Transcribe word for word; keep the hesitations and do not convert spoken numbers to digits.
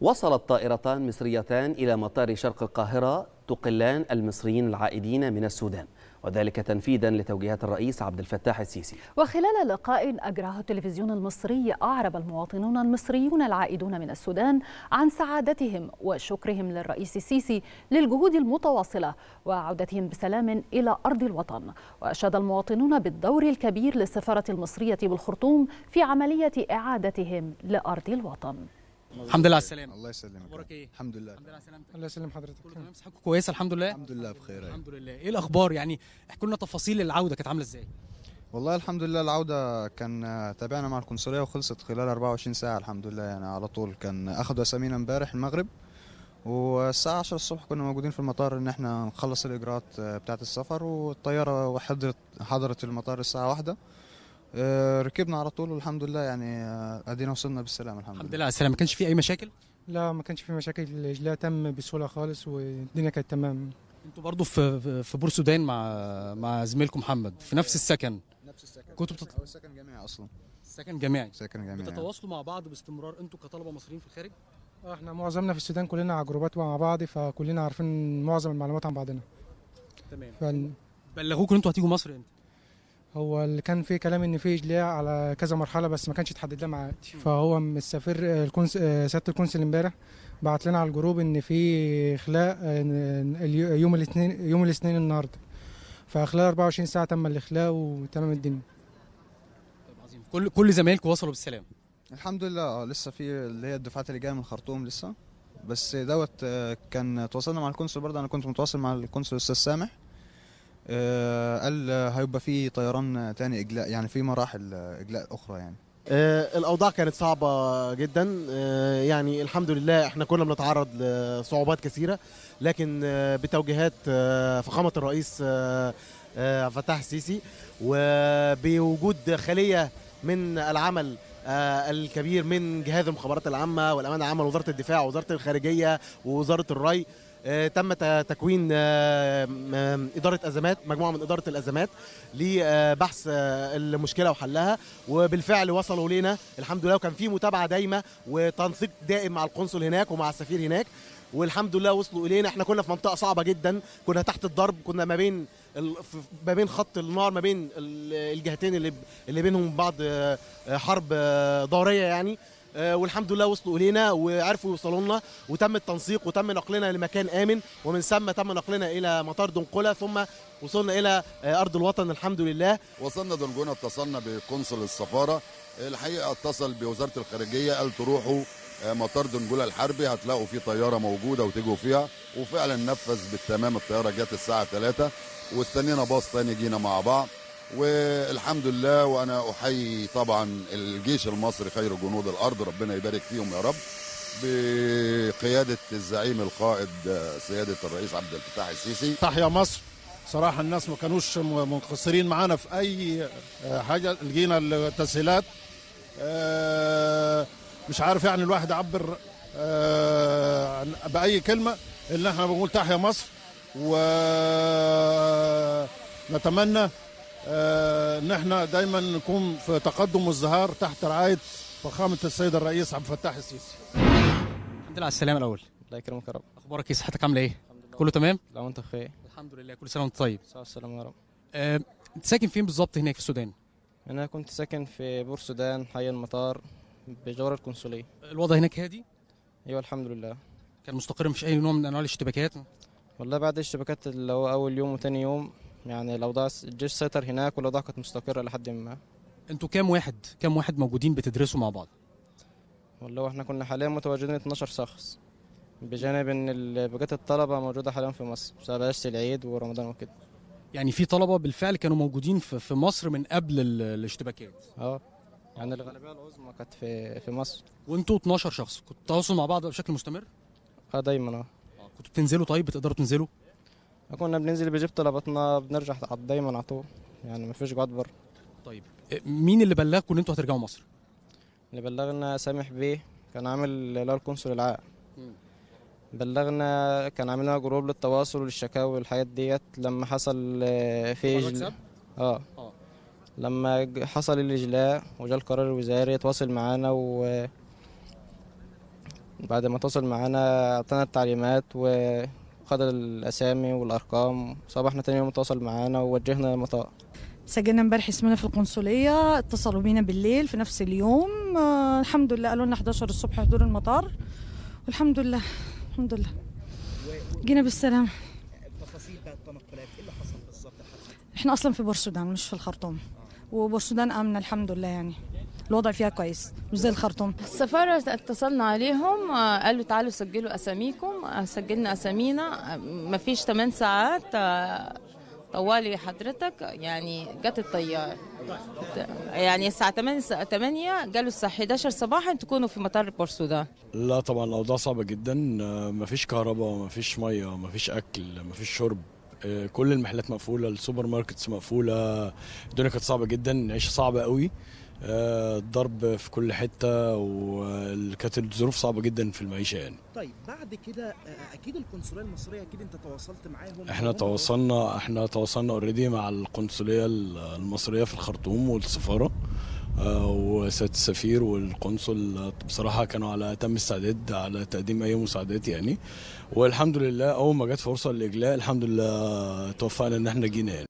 وصلت طائرتان مصريتان إلى مطار شرق القاهرة تقلان المصريين العائدين من السودان، وذلك تنفيذا لتوجيهات الرئيس عبد الفتاح السيسي. وخلال لقاء أجراه التلفزيون المصري أعرب المواطنون المصريون العائدون من السودان عن سعادتهم وشكرهم للرئيس السيسي للجهود المتواصلة وعودتهم بسلام إلى أرض الوطن. وأشاد المواطنون بالدور الكبير للسفارة المصرية بالخرطوم في عملية إعادتهم لأرض الوطن. الحمد لله على السلامة. الله يسلمك. اخبارك ايه؟ الحمد لله. الحمد لله على سلامتك. الله يسلم حضرتك. كله تمام، صحتك كويسة؟ الحمد لله. الحمد لله بخير. الحمد لله. ايه الأخبار؟ يعني احكوا لنا تفاصيل العودة كانت عاملة ازاي؟ والله الحمد لله العودة كان تابعنا مع القنصلية وخلصت خلال أربعة وعشرين ساعة الحمد لله، يعني على طول كان أخدوا أسامينا امبارح المغرب، والساعة عشرة الصبح كنا موجودين في المطار إن احنا نخلص الإجراءات بتاعة السفر، والطيارة حضرت حضرت المطار الساعة واحدة. ركبنا على طول والحمد لله، يعني ادينا وصلنا بالسلام الحمد لله. الحمد لله على السلامة. ما كانش في أي مشاكل؟ لا ما كانش في مشاكل، الإجلاء تم بسهولة خالص والدنيا كانت تمام. أنتوا برضه في في بور سودان مع مع زميلكم محمد في نفس السكن؟ نفس السكن. كنتوا بتت... أو السكن جامعي أصلا. السكن جامعي. سكن جامعي. بتتواصلوا مع بعض باستمرار أنتوا كطلبة مصريين في الخارج؟ أه احنا معظمنا في السودان كلنا على جروبات مع بعض، فكلنا عارفين معظم المعلومات عن بعضنا. تمام. فن... بلغوكم أنتوا هتيجوا مصر إمتى؟ هو اللي كان في كلام ان في اجلاء على كذا مرحله بس ما كانش اتحدد لها ميعاد، فهو السفير الكونس سياده الكونسل امبارح بعت لنا على الجروب ان في اخلاء يوم الاثنين يوم الاثنين النهارده، فخلال أربعة وعشرين ساعه تم الاخلاء وتمام الدنيا. طيب عظيم. كل كل زمايلكم وصلوا بالسلام الحمد لله. اه لسه في اللي هي الدفعات اللي جايه من الخرطوم لسه، بس دوت كان تواصلنا مع الكونسل برضه، انا كنت متواصل مع الكونسل الاستاذ سامح، قال هيبقى في طيران تاني اجلاء، يعني في مراحل اجلاء اخرى. يعني الاوضاع كانت صعبه جدا، يعني الحمد لله احنا كنا بنتعرض لصعوبات كثيره، لكن بتوجيهات فخامه الرئيس عبد الفتاح السيسي وبوجود خليه من العمل الكبير من جهاز المخابرات العامه والامانه العامه ووزاره الدفاع ووزاره الخارجيه ووزاره الري، تم تكوين إدارة أزمات، مجموعة من إدارة الأزمات لبحث المشكلة وحلها، وبالفعل وصلوا لنا الحمد لله، وكان في متابعة دايمة وتنسيق دائم مع القنصل هناك ومع السفير هناك، والحمد لله وصلوا إلينا. احنا كنا في منطقة صعبة جدا، كنا تحت الضرب، كنا ما بين ما بين خط النار، ما بين الجهتين اللي اللي بينهم بعض حرب ضارية يعني، والحمد لله وصلوا إلينا وعرفوا يوصلوا لنا، وتم التنسيق وتم نقلنا لمكان آمن، ومن ثم تم نقلنا إلى مطار دنقله، ثم وصلنا إلى أرض الوطن الحمد لله. وصلنا دنقله، اتصلنا بقنصل السفارة، الحقيقة اتصل بوزارة الخارجية قال تروحوا مطار دنقله الحربي هتلاقوا فيه طيارة موجودة وتجوا فيها، وفعلا نفذ بالتمام. الطيارة جت الساعة ثلاثة واستنينا باص ثاني جينا مع بعض، والحمد لله. وانا احيي طبعا الجيش المصري خير جنود الارض، ربنا يبارك فيهم يا رب، بقياده الزعيم القائد سياده الرئيس عبد الفتاح السيسي. تحيا مصر. صراحه الناس ما كانوش مقصرين معانا في اي حاجه، لقينا التسهيلات، مش عارف يعني الواحد يعبر باي كلمه اللي احنا بنقول تحيا مصر، ونتمنى ان احنا دايما نكون في تقدم والزهار تحت رعايه فخامه السيد الرئيس عبد الفتاح السيسي. الحمد لله على السلامه. الاول الله يكرمك يا رب. اخبارك ايه؟ صحتك عامله ايه؟ كله تمام؟ لا وانت بخير. الحمد لله. كل سنه وانت طيب. صحه والسلامه يا رب. أه، انت ساكن فين بالظبط هناك في السودان؟ انا كنت ساكن في بور سودان، حي المطار بجوار القنصليه. الوضع هناك هادي؟ ايوه الحمد لله. كان مستقر، مفيش اي نوع من انواع الاشتباكات؟ والله بعد الاشتباكات اللي هو اول يوم وثاني يوم، يعني الاوضاع الجيش سيطر هناك والاوضاع كانت مستقره لحد ما. انتوا كام واحد كام واحد موجودين بتدرسوا مع بعض؟ والله احنا كنا حاليا متواجدين اتناشر شخص، بجانب ان بقيه الطلبه موجوده حاليا في مصر بسبب عشت العيد ورمضان وكده. يعني في طلبه بالفعل كانوا موجودين في مصر من قبل الاشتباكات؟ اه يعني الغالبيه العظمى كانت في في مصر. وانتوا اتناشر شخص كنتوا بتتواصلوا مع بعض بشكل مستمر؟ اه دايما. اه كنتوا بتنزلوا؟ طيب بتقدروا تنزلوا؟ كنا بننزل بجيب طلباتنا بنرجع دايما على طول، يعني ما فيش قعد بره. طيب مين اللي بلغكم ان انتوا هترجعوا مصر؟ اللي بلغنا سامح بيه، كان عامل اللي هو القنصل العام. بلغنا، كان عامل لنا جروب للتواصل والشكاوي والحاجات ديت لما حصل في اجلاء. اه اه لما حصل الاجلاء وجاء القرار الوزاري تواصل معانا و بعد ما اتصل معانا اعطانا التعليمات وخد الاسامي والارقام. صباحنا تاني يوم اتصل معانا ووجهنا المطار. سجلنا امبارح اسمنا في القنصليه، اتصلوا بينا بالليل في نفس اليوم. آه الحمد لله قالوا لنا احد عشر الصبح حضور المطار، والحمد لله الحمد لله جينا بالسلامه. التفاصيل بتاعت التنقلات ايه اللي حصل بالظبط؟ احنا اصلا في بور سودان مش في الخرطوم، وبور سودان امنه الحمد لله، يعني الوضع فيها كويس مش زي الخرطوم. السفاره اتصلنا عليهم قالوا تعالوا سجلوا اساميكم، سجلنا اسامينا مفيش ثمان ساعات طوالي حضرتك يعني جت الطياره، يعني الساعه ثمانية جالوا الساعه احد عشر صباحا تكونوا في مطار بور سودان. لا طبعا الاوضاع صعبه جدا، مفيش كهرباء مفيش ميه مفيش اكل مفيش شرب، كل المحلات مقفوله، السوبر ماركتس مقفوله، الدنيا كانت صعبه جدا، العيشه صعبه قوي، الضرب في كل حته، وكانت الظروف صعبه جدا في المعيشه يعني. طيب بعد كده اكيد القنصليه المصريه اكيد انت تواصلت معاهم؟ احنا تواصلنا احنا تواصلنا اوريدي مع القنصليه المصريه في الخرطوم والسفاره وسياده السفير والقنصل، بصراحه كانوا على اتم استعداد على تقديم اي مساعدات يعني، والحمد لله اول ما جت فرصه للاجلاء الحمد لله توفقنا ان احنا جينا يعني.